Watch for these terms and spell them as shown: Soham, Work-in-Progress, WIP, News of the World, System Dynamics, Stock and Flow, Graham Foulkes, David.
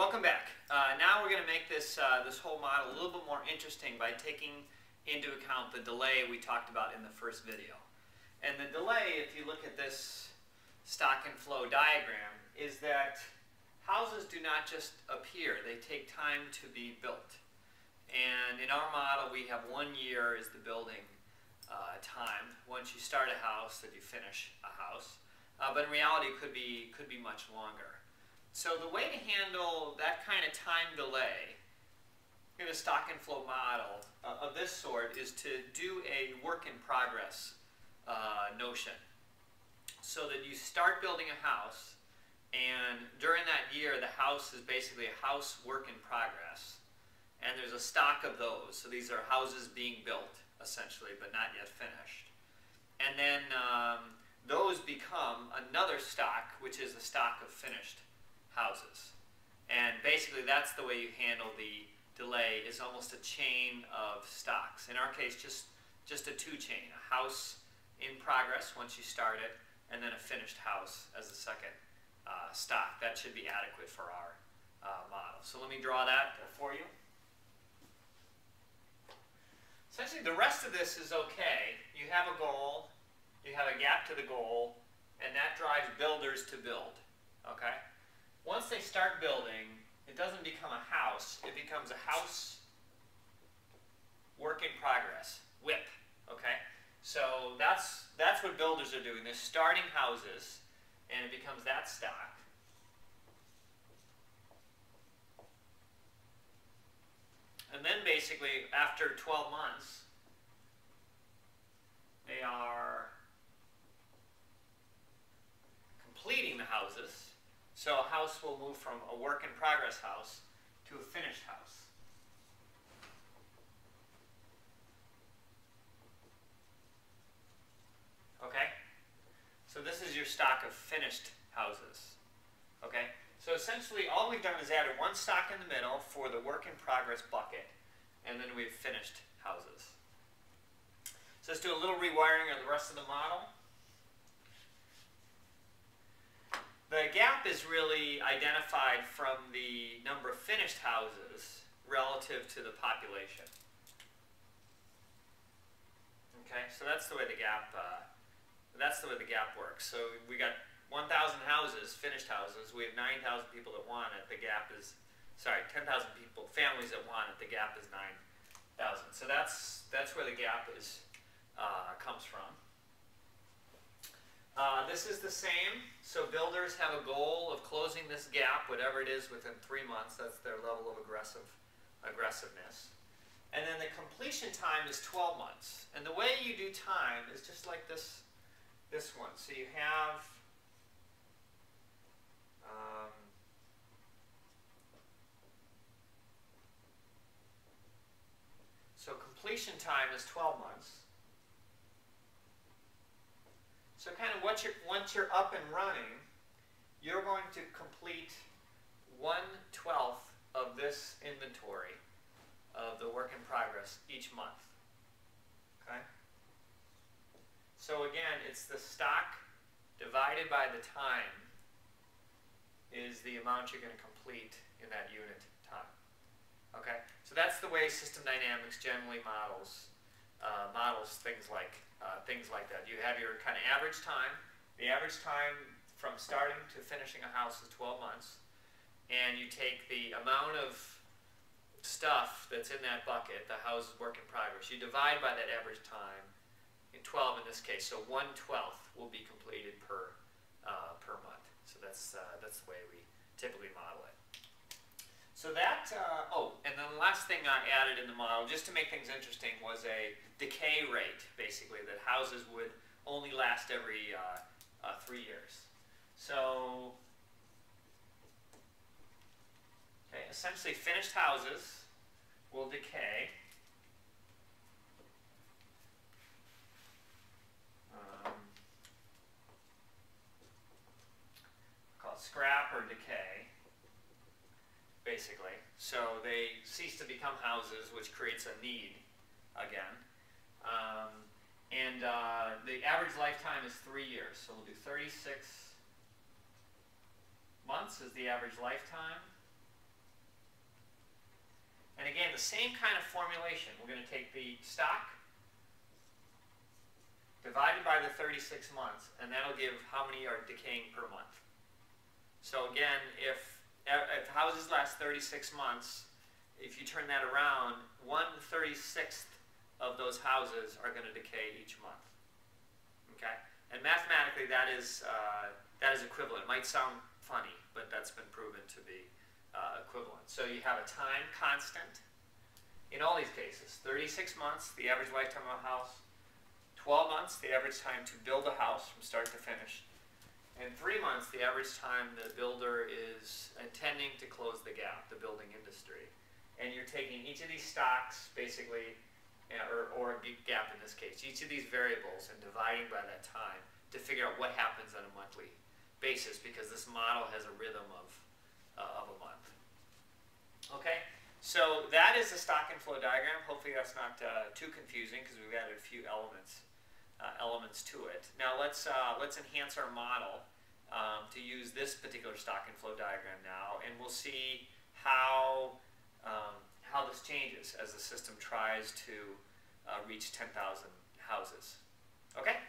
welcome back. Now we're going to make this, this whole model a little bit more interesting by taking into account the delay we talked about in the first video. And the delay, if you look at this stock and flow diagram, is that houses do not just appear, they take time to be built. And in our model, we have 1 year is the building time once you start a house that you finish a house. But in reality, it could be much longer. So the way to handle that kind of time delay in a stock and flow model of this sort is to do a work in progress notion, so that you start building a house, and during that year the house is basically a house work in progress, and there's a stock of those. So these are houses being built essentially but not yet finished, and then those become another stock, which is the stock of finished houses. And basically that's the way you handle the delay, is almost a chain of stocks. In our case, just a two chain, a house in progress once you start it, and then a finished house as the second stock. That should be adequate for our model. So let me draw that for you. Essentially the rest of this is okay. You have a goal, you have a gap to the goal, and that drives builders to build. Okay? Once they start building, it doesn't become a house, it becomes a house work in progress, WIP, okay? So that's what builders are doing. They're starting houses, and it becomes that stock. And then basically, after 12 months, they are completing the houses. So a house will move from a work in progress house to a finished house. Okay? So this is your stock of finished houses. Okay? So essentially all we've done is added one stock in the middle for the work in progress bucket, and then we've finished houses. So let's do a little rewiring of the rest of the model. The gap is really identified from the number of finished houses relative to the population. Okay, so that's the way the gap works. So we got 1,000 houses, finished houses. We have 9,000 people that want it. The gap is, sorry, 10,000 people, families that want it. The gap is 9,000. So that's where the gap is comes from. This is the same, so builders have a goal of closing this gap, whatever it is, within 3 months. That's their level of aggressiveness. And then the completion time is 12 months. And the way you do time is just like this one. So you have so completion time is 12 months. So kind of once you're up and running, you're going to complete 1/12 of this inventory of the work in progress each month. Okay? So again, it's the stock divided by the time is the amount you're going to complete in that unit time. Okay? So that's the way System Dynamics generally models things like that. You have your kind of average time. The average time from starting to finishing a house is 12 months, and you take the amount of stuff that's in that bucket, the house's work in progress. You divide by that average time in 12 in this case, so 1/12 will be completed per month. So that's the way we typically model it. So that, and then the last thing I added in the model, just to make things interesting, was a decay rate, basically, that houses would only last every 3 years. So, okay, essentially finished houses will decay. Called scrap or decay, basically. So they cease to become houses, which creates a need again. The average lifetime is 3 years. So we'll do 36 months is the average lifetime. And again, the same kind of formulation. We're going to take the stock divided by the 36 months, and that'll give how many are decaying per month. So again, if houses last 36 months, if you turn that around, 1/36 of those houses are going to decay each month. Okay? And mathematically, that is equivalent. It might sound funny, but that's been proven to be equivalent. So you have a time constant in all these cases. 36 months, the average lifetime of a house. 12 months, the average time to build a house from start to finish. And 3 months, the average time the builder is intending to close the gap, the building industry. And you're taking each of these stocks, basically, or a gap in this case, each of these variables and dividing by that time to figure out what happens on a monthly basis, because this model has a rhythm of a month. Okay? So that is the stock and flow diagram. Hopefully that's not too confusing, because we've added a few elements to it. Now let's enhance our model to use this particular stock and flow diagram now, and we'll see how this changes as the system tries to reach 10,000 houses. Okay?